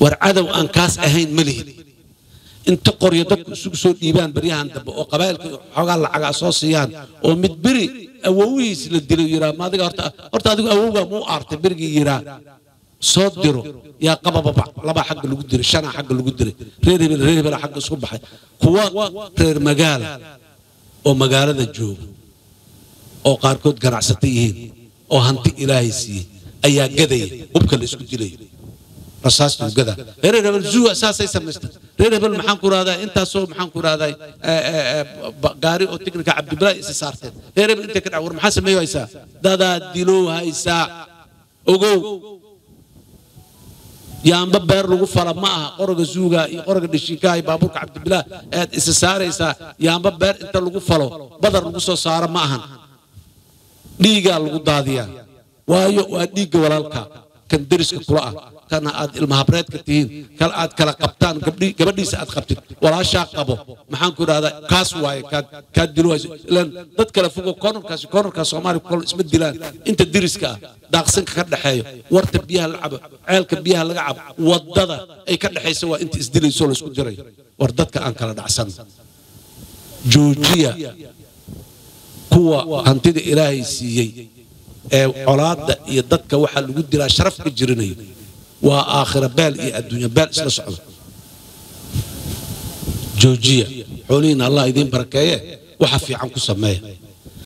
وعدو أنكاس أهين ملي أنت قرية دك سوسو ديبان بريان دب وقبائل حقال على صوصيان ومتبري أوويس للدلو يرا ما ذي أرت هذا أووجا مو أرت برجي يرا صدره يا قباب ببع لبع حق القدر شنا حق القدر ريد بالريد بلا حق الصبح قوة غير مجال ومجال ذا الجوب أو قاركود جرعستيين أو هنتي إلهيسي أي جذي وبكل سكوت إليه رصاص وكذا غير هذا الجو أساسا يسمسته غير هذا المحن كرادا أنت سو محن كرادا قاري أو تكنك عبد براء سارتين غير هذا أنت كنا عور محاسب ما يويسا دادا ديلوها يسا أجو يا أم ببر لو فر معها قرق زوجة قرق الشيكاي بابوك عبد براء سارة يسا يا أم ببر أنت لو فلو بدر لو صار معهن ديجا لو داديا ويو ديجا ورالكا كان درس القراءة كان عاد المهابرات كتير كان عاد كلا قبطان قبلي ساعات قبطت ولا شاق أبو محن كنا هذا كاسواي كاد دلوز لأن ضد كلا فوق كورن كاس عماري كورن اسم الدلال أنت درس كا داقسين كرد حيو ورتب بيها لعب عالك بيها لعب وضدا أي كرد حي سوا أنت إسدلي سولس كجري وردت كأن كلا دعسان جوجيا قوة أنت إلهي سيي أولاد يضد كواحد الجود لا شرف الجرني وآخر بال إيه الدنيا بال سلسعة جوجية حولين الله يدين بركاية وحفي عنكم سماية.